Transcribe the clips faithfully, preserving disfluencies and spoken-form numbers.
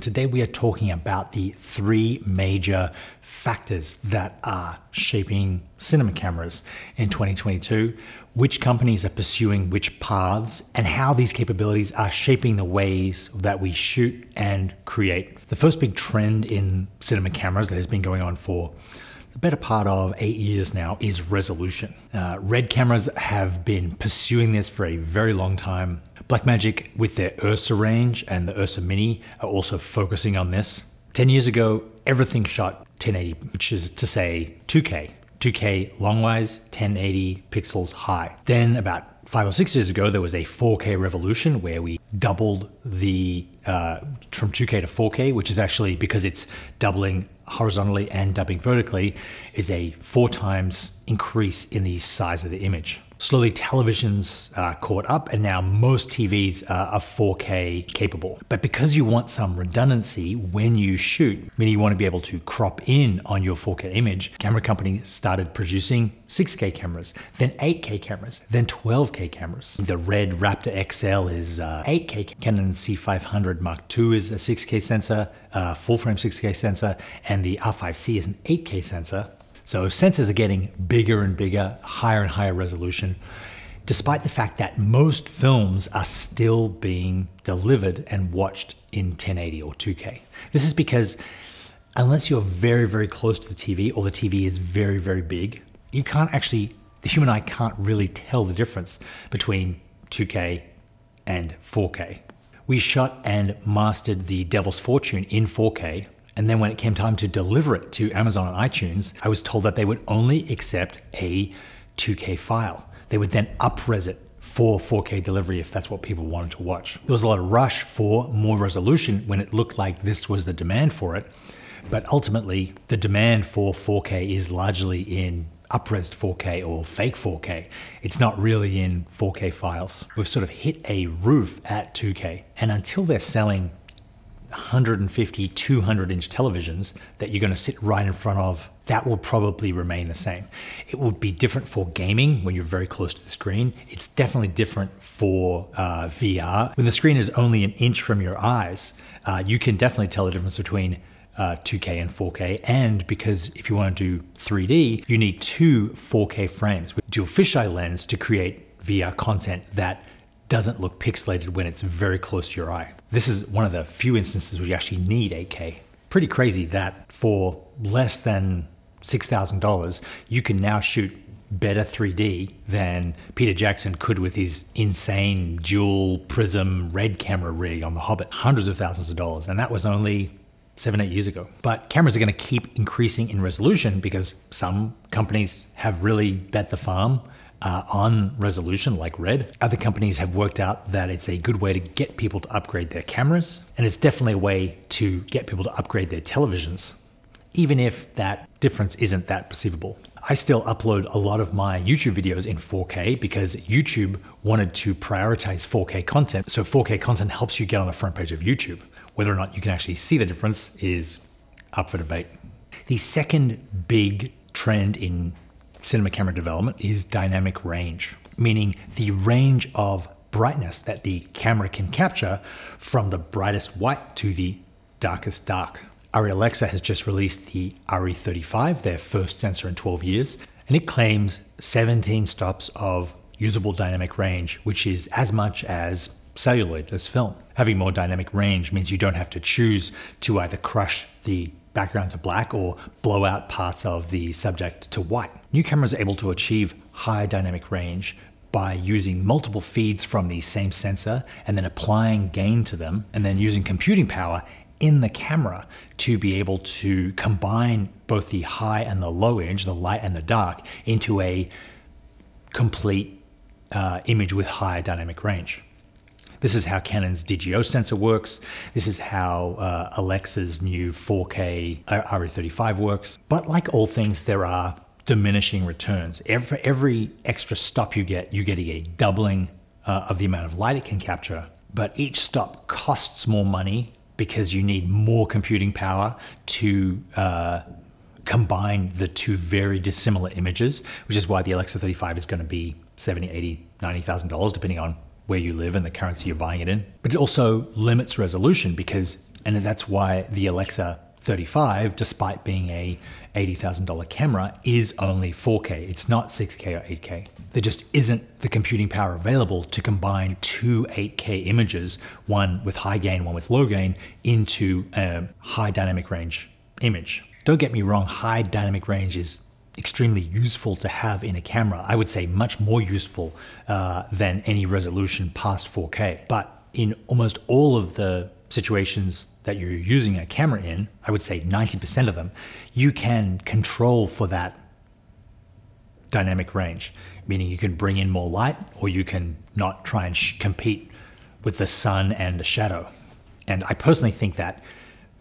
and today we are talking about the three major factors that are shaping cinema cameras in twenty twenty-two, which companies are pursuing which paths, and how these capabilities are shaping the ways that we shoot and create. The first big trend in cinema cameras that has been going on for the better part of eight years now is resolution. Uh, RED cameras have been pursuing this for a very long time. Blackmagic with their Ursa range and the Ursa Mini are also focusing on this. ten years ago, everything shot ten eighty p, which is to say two K. two K longwise, ten eighty pixels high. Then about five or six years ago, there was a four K revolution where we doubled the, uh, from two K to four K, which is actually, because it's doubling horizontally and doubling vertically, is a four times increase in the size of the image. Slowly televisions uh, caught up, and now most T Vs uh, are four K capable. But because you want some redundancy when you shoot, meaning you want to be able to crop in on your four K image, camera companies started producing six K cameras, then eight K cameras, then twelve K cameras. The RED Raptor X L is uh, eight K, Canon C five hundred Mark two is a six K sensor, uh, full frame six K sensor, and the R five C is an eight K sensor. So sensors are getting bigger and bigger, higher and higher resolution, despite the fact that most films are still being delivered and watched in ten eighty or two K. This is because unless you're very, very close to the T V, or the T V is very, very big, you can't actually, the human eye can't really tell the difference between two K and four K. We shot and mastered The Devil's Fortune in four K. And then when it came time to deliver it to Amazon and iTunes, I was told that they would only accept a two K file. They would then up-res it for four K delivery if that's what people wanted to watch. There was a lot of rush for more resolution when it looked like this was the demand for it. But ultimately, the demand for four K is largely in up-resed four K or fake four K. It's not really in four K files. We've sort of hit a roof at two K. And until they're selling one fifty, two hundred inch televisions that you're going to sit right in front of, that will probably remain the same. It will be different for gaming when you're very close to the screen. It's definitely different for uh, V R. When the screen is only an inch from your eyes, uh, you can definitely tell the difference between uh, two K and four K. And because if you want to do three D, you need two four K frames with dual fisheye lens to create V R content that doesn't look pixelated when it's very close to your eye. This is one of the few instances where you actually need eight K. Pretty crazy that for less than six thousand dollars, you can now shoot better three D than Peter Jackson could with his insane dual prism RED camera rig on the Hobbit. Hundreds of thousands of dollars, and that was only seven, eight years ago. But cameras are gonna keep increasing in resolution because some companies have really bet the farm Uh, on resolution like RED. Other companies have worked out that it's a good way to get people to upgrade their cameras, and it's definitely a way to get people to upgrade their televisions, even if that difference isn't that perceivable. I still upload a lot of my YouTube videos in four K because YouTube wanted to prioritize four K content, so four K content helps you get on the front page of YouTube. Whether or not you can actually see the difference is up for debate. The second big trend in cinema camera development is dynamic range, meaning the range of brightness that the camera can capture from the brightest white to the darkest dark. Arri Alexa has just released the Arri thirty-five, their first sensor in twelve years, and it claims seventeen stops of usable dynamic range, which is as much as celluloid as film. Having more dynamic range means you don't have to choose to either crush the background to black or blow out parts of the subject to white. New cameras are able to achieve higher dynamic range by using multiple feeds from the same sensor and then applying gain to them, and then using computing power in the camera to be able to combine both the high and the low edge, the light and the dark, into a complete uh, image with higher dynamic range. This is how Canon's D G O sensor works. This is how uh, Alexa's new four K Arri thirty-five works. But like all things, there are diminishing returns. Every, every extra stop you get, you're getting a doubling uh, of the amount of light it can capture. But each stop costs more money because you need more computing power to uh, combine the two very dissimilar images, which is why the Alexa thirty-five is gonna be seventy, eighty, ninety thousand dollars, depending on where you live and the currency you're buying it in. But it also limits resolution because And that's why the Alexa thirty-five, despite being a eighty thousand dollar camera, is only four K. It's not six K or eight K. There just isn't the computing power available to combine two eight K images, one with high gain, one with low gain, into a high dynamic range image. Don't get me wrong, high dynamic range is extremely useful to have in a camera. I would say much more useful uh, than any resolution past four K. But in almost all of the situations that you're using a camera in, I would say ninety percent of them, you can control for that dynamic range, meaning you can bring in more light or you can not try and sh compete with the sun and the shadow. And I personally think that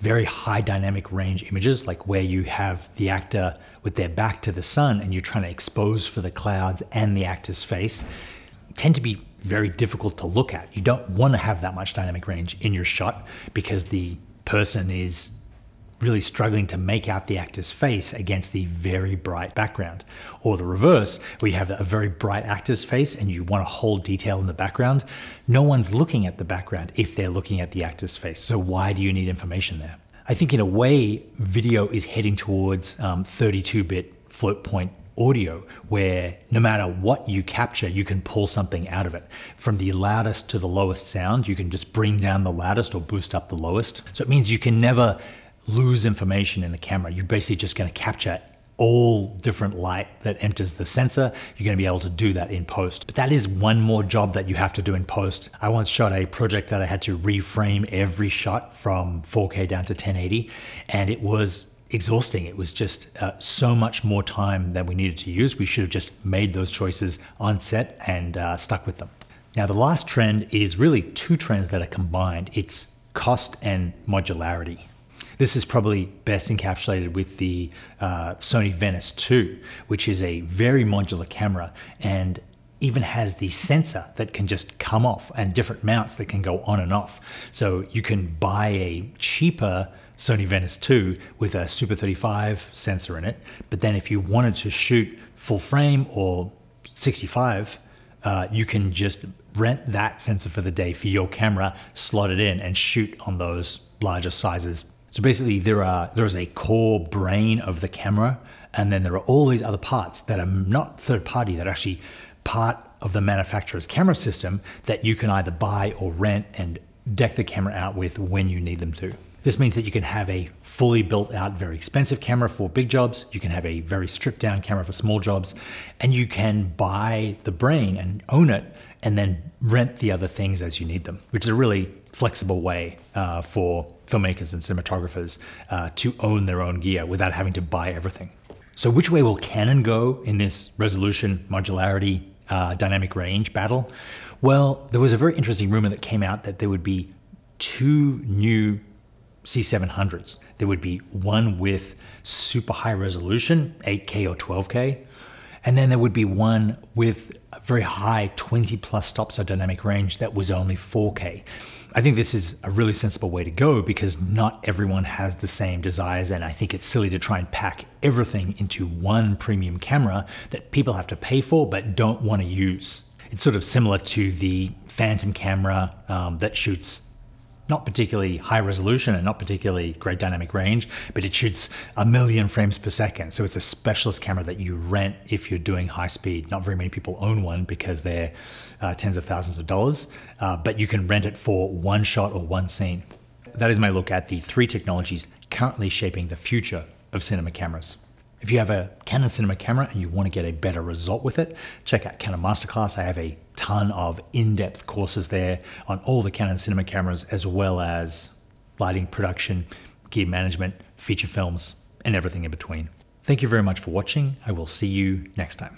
very high dynamic range images, like where you have the actor with their back to the sun and you're trying to expose for the clouds and the actor's face, tend to be very difficult to look at. You don't want to have that much dynamic range in your shot because the person is really struggling to make out the actor's face against the very bright background. Or the reverse, where you have a very bright actor's face and you want to hold detail in the background. No one's looking at the background if they're looking at the actor's face. So why do you need information there? I think in a way, video is heading towards thirty-two bit float point audio, where no matter what you capture, you can pull something out of it. From the loudest to the lowest sound, you can just bring down the loudest or boost up the lowest. So it means you can never lose information in the camera. You're basically just going to capture all different light that enters the sensor. You're going to be able to do that in post. But that is one more job that you have to do in post. I once shot a project that I had to reframe every shot from four K down to ten eighty, and it was exhausting. It was just uh, so much more time than we needed to use. We should have just made those choices on set and uh, stuck with them. Now, the last trend is really two trends that are combined. It's cost and modularity. This is probably best encapsulated with the uh, Sony Venice two, which is a very modular camera and even has the sensor that can just come off and different mounts that can go on and off. So you can buy a cheaper Sony Venice two with a Super thirty-five sensor in it, but then if you wanted to shoot full frame or sixty-five, uh, you can just rent that sensor for the day for your camera, slot it in and shoot on those larger sizes. So basically there are there is a core brain of the camera, and then there are all these other parts that are not third party, that are actually part of the manufacturer's camera system that you can either buy or rent and deck the camera out with when you need them to. This means that you can have a fully built out, very expensive camera for big jobs. You can have a very stripped down camera for small jobs, and you can buy the brain and own it and then rent the other things as you need them, which is a really flexible way uh, for filmmakers and cinematographers uh, to own their own gear without having to buy everything. So which way will Canon go in this resolution, modularity, uh, dynamic range battle? Well, there was a very interesting rumor that came out that there would be two new C seven hundreds. There would be one with super high resolution, eight K or twelve K, and then there would be one with a very high twenty plus stops of dynamic range that was only four K. I think this is a really sensible way to go because not everyone has the same desires, and I think it's silly to try and pack everything into one premium camera that people have to pay for but don't want to use. It's sort of similar to the Phantom camera um, that shoots not particularly high resolution and not particularly great dynamic range, but it shoots a million frames per second. So it's a specialist camera that you rent if you're doing high speed. Not very many people own one because they're uh, tens of thousands of dollars, uh, but you can rent it for one shot or one scene. That is my look at the three technologies currently shaping the future of cinema cameras. If you have a Canon cinema camera and you want to get a better result with it, check out Canon Masterclass. I have a ton of in-depth courses there on all the Canon cinema cameras, as well as lighting, production, gear management, feature films, and everything in between. Thank you very much for watching. I will see you next time.